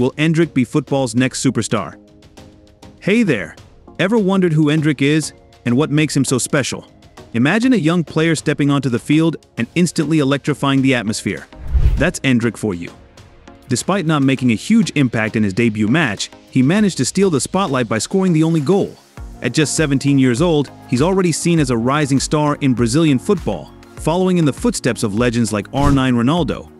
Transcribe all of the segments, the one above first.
Will Endrick be football's next superstar? Hey there! Ever wondered who Endrick is and what makes him so special? Imagine a young player stepping onto the field and instantly electrifying the atmosphere. That's Endrick for you. Despite not making a huge impact in his debut match, he managed to steal the spotlight by scoring the only goal. At just 17 years old, he's already seen as a rising star in Brazilian football, following in the footsteps of legends like R9 Ronaldo.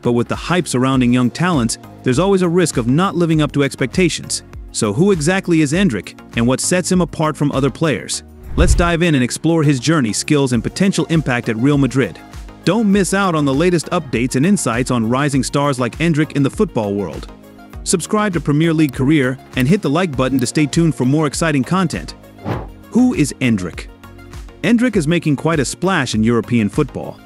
But with the hype surrounding young talents, there's always a risk of not living up to expectations. So who exactly is Endrick, and what sets him apart from other players? Let's dive in and explore his journey, skills, and potential impact at Real Madrid. Don't miss out on the latest updates and insights on rising stars like Endrick in the football world. Subscribe to Premier League Career and hit the like button to stay tuned for more exciting content. Who is Endrick? Endrick is making quite a splash in European football.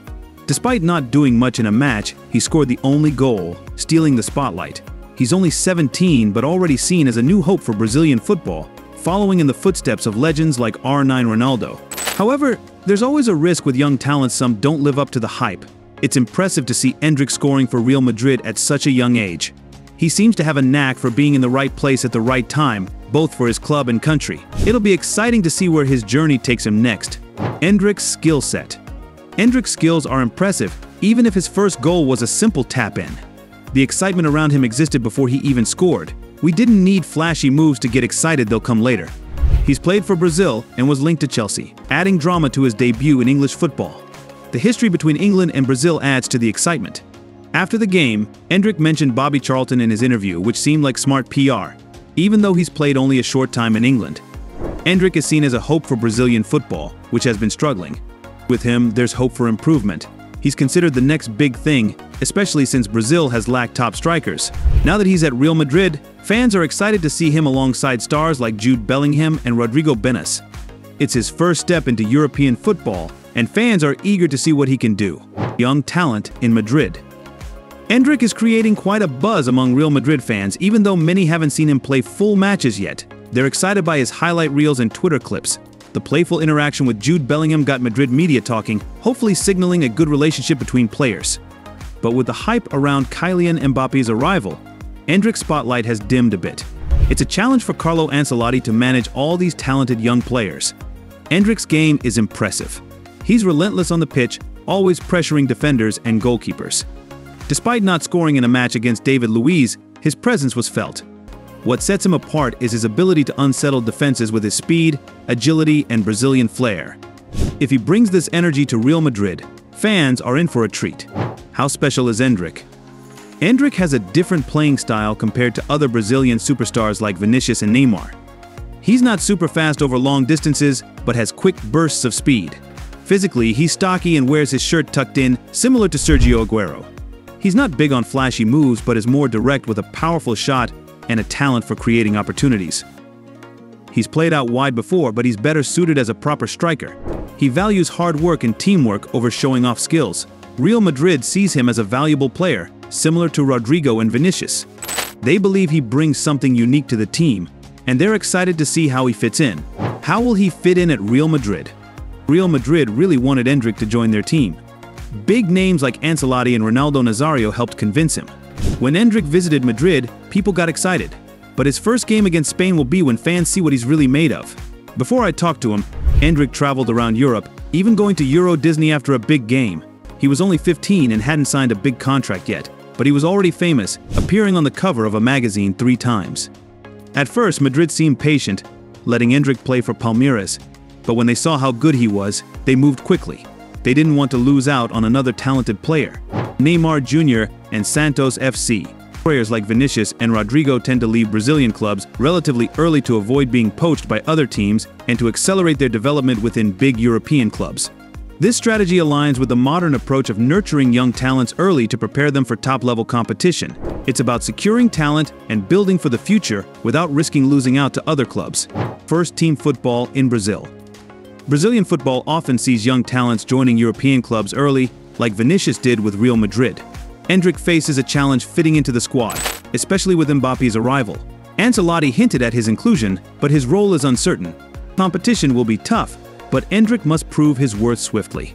Despite not doing much in a match, he scored the only goal, stealing the spotlight. He's only 17 but already seen as a new hope for Brazilian football, following in the footsteps of legends like R9 Ronaldo. However, there's always a risk with young talents some don't live up to the hype. It's impressive to see Endrick scoring for Real Madrid at such a young age. He seems to have a knack for being in the right place at the right time, both for his club and country. It'll be exciting to see where his journey takes him next. Endrick's skill set. Endrick's skills are impressive, even if his first goal was a simple tap-in. The excitement around him existed before he even scored. We didn't need flashy moves to get excited, they'll come later. He's played for Brazil and was linked to Chelsea, adding drama to his debut in English football. The history between England and Brazil adds to the excitement. After the game, Endrick mentioned Bobby Charlton in his interview, which seemed like smart PR, even though he's played only a short time in England. Endrick is seen as a hope for Brazilian football, which has been struggling. With him, there's hope for improvement. He's considered the next big thing, especially since Brazil has lacked top strikers. Now that he's at Real Madrid, fans are excited to see him alongside stars like Jude Bellingham and Rodrigo Goes. It's his first step into European football, and fans are eager to see what he can do. Young talent in Madrid. Endrick is creating quite a buzz among Real Madrid fans, even though many haven't seen him play full matches yet. They're excited by his highlight reels and Twitter clips. The playful interaction with Jude Bellingham got Madrid media talking, hopefully signaling a good relationship between players. But with the hype around Kylian Mbappe's arrival, Endrick's spotlight has dimmed a bit. It's a challenge for Carlo Ancelotti to manage all these talented young players. Endrick's game is impressive. He's relentless on the pitch, always pressuring defenders and goalkeepers. Despite not scoring in a match against David Luiz, his presence was felt. What sets him apart is his ability to unsettle defenses with his speed, agility, and Brazilian flair. If he brings this energy to Real Madrid, fans are in for a treat. How special is Endrick? Endrick has a different playing style compared to other Brazilian superstars like Vinicius and Neymar. He's not super fast over long distances, but has quick bursts of speed. Physically, he's stocky and wears his shirt tucked in, similar to Sergio Aguero. He's not big on flashy moves but is more direct with a powerful shot and a talent for creating opportunities. He's played out wide before, but he's better suited as a proper striker. He values hard work and teamwork over showing off skills. Real Madrid sees him as a valuable player, similar to Rodrigo and Vinicius. They believe he brings something unique to the team, and they're excited to see how he fits in. How will he fit in at Real Madrid? Real Madrid really wanted Endrick to join their team. Big names like Ancelotti and Ronaldo Nazario helped convince him. When Endrick visited Madrid, people got excited. But his first game against Spain will be when fans see what he's really made of. Before I talked to him, Endrick traveled around Europe, even going to Euro Disney after a big game. He was only 15 and hadn't signed a big contract yet, but he was already famous, appearing on the cover of a magazine 3 times. At first, Madrid seemed patient, letting Endrick play for Palmeiras. But when they saw how good he was, they moved quickly. They didn't want to lose out on another talented player. Neymar Jr. and Santos FC. Players like Vinicius and Rodrigo tend to leave Brazilian clubs relatively early to avoid being poached by other teams and to accelerate their development within big European clubs. This strategy aligns with the modern approach of nurturing young talents early to prepare them for top-level competition. It's about securing talent and building for the future without risking losing out to other clubs. First-team football in Brazil. Brazilian football often sees young talents joining European clubs early, like Vinicius did with Real Madrid. Endrick faces a challenge fitting into the squad, especially with Mbappe's arrival. Ancelotti hinted at his inclusion, but his role is uncertain. Competition will be tough, but Endrick must prove his worth swiftly.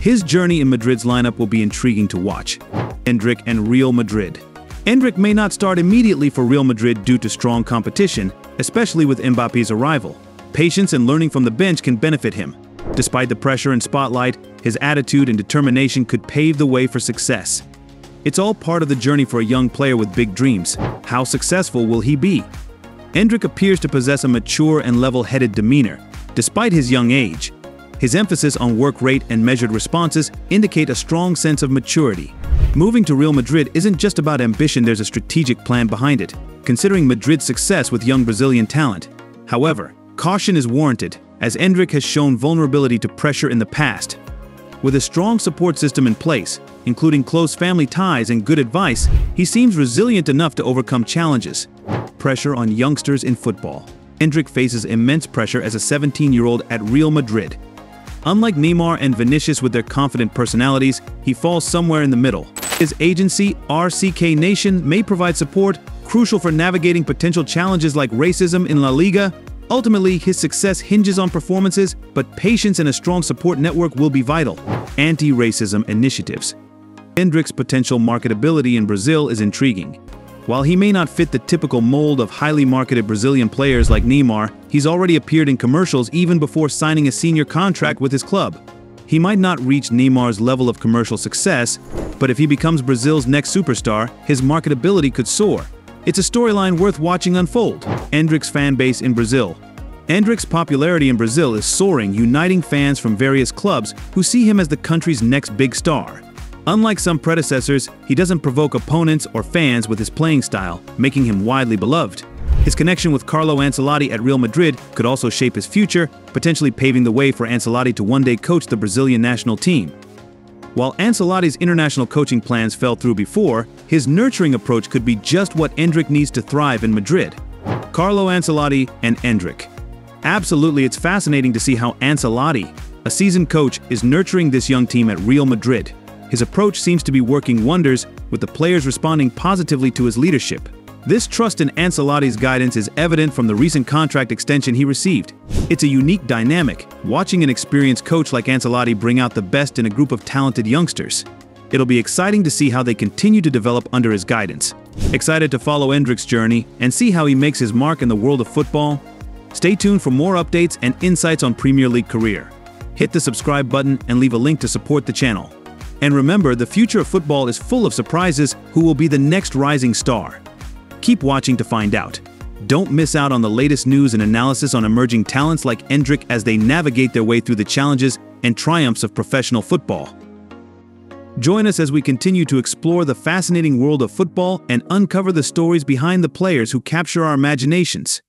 His journey in Madrid's lineup will be intriguing to watch. Endrick and Real Madrid. Endrick may not start immediately for Real Madrid due to strong competition, especially with Mbappe's arrival. Patience and learning from the bench can benefit him. Despite the pressure and spotlight, his attitude and determination could pave the way for success. It's all part of the journey for a young player with big dreams. How successful will he be? Endrick appears to possess a mature and level-headed demeanor, despite his young age. His emphasis on work rate and measured responses indicate a strong sense of maturity. Moving to Real Madrid isn't just about ambition, there's a strategic plan behind it, considering Madrid's success with young Brazilian talent. However, caution is warranted, as Endrick has shown vulnerability to pressure in the past. With a strong support system in place, including close family ties and good advice, he seems resilient enough to overcome challenges. Pressure on youngsters in football. Endrick faces immense pressure as a 17-year-old at Real Madrid. Unlike Neymar and Vinicius with their confident personalities, he falls somewhere in the middle. His agency, RCK Nation, may provide support, crucial for navigating potential challenges like racism in La Liga. Ultimately, his success hinges on performances, but patience and a strong support network will be vital. Anti-racism initiatives. Endrick's potential marketability in Brazil is intriguing. While he may not fit the typical mold of highly marketed Brazilian players like Neymar, he's already appeared in commercials even before signing a senior contract with his club. He might not reach Neymar's level of commercial success, but if he becomes Brazil's next superstar, his marketability could soar. It's a storyline worth watching unfold. Endrick's fan base in Brazil. Endrick's popularity in Brazil is soaring, uniting fans from various clubs who see him as the country's next big star. Unlike some predecessors, he doesn't provoke opponents or fans with his playing style, making him widely beloved. His connection with Carlo Ancelotti at Real Madrid could also shape his future, potentially paving the way for Ancelotti to one day coach the Brazilian national team. While Ancelotti's international coaching plans fell through before, his nurturing approach could be just what Endrick needs to thrive in Madrid. Carlo Ancelotti and Endrick. Absolutely, it's fascinating to see how Ancelotti, a seasoned coach, is nurturing this young team at Real Madrid. His approach seems to be working wonders, with the players responding positively to his leadership. This trust in Ancelotti's guidance is evident from the recent contract extension he received. It's a unique dynamic, watching an experienced coach like Ancelotti bring out the best in a group of talented youngsters. It'll be exciting to see how they continue to develop under his guidance. Excited to follow Endrick's journey and see how he makes his mark in the world of football? Stay tuned for more updates and insights on Premier League Career. Hit the subscribe button and leave a link to support the channel. And remember, the future of football is full of surprises. Who will be the next rising star? Keep watching to find out. Don't miss out on the latest news and analysis on emerging talents like Endrick as they navigate their way through the challenges and triumphs of professional football. Join us as we continue to explore the fascinating world of football and uncover the stories behind the players who capture our imaginations.